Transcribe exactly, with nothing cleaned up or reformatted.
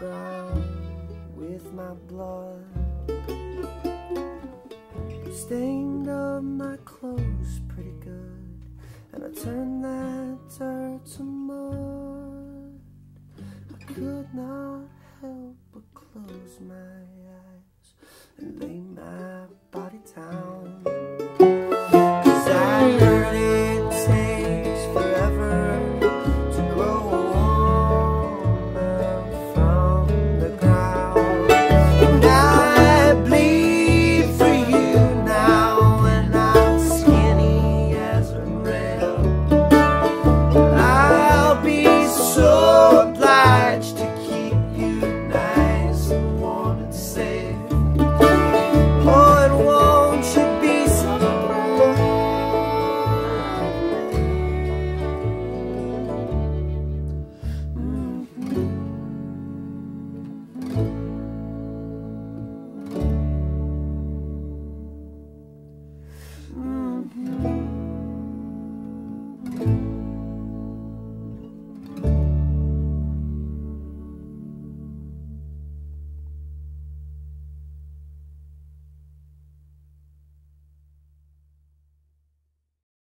ground with my blood, stained up my clothes pretty good, and I turned that dirt to mud. I could not help but close my eyes and lay my body down.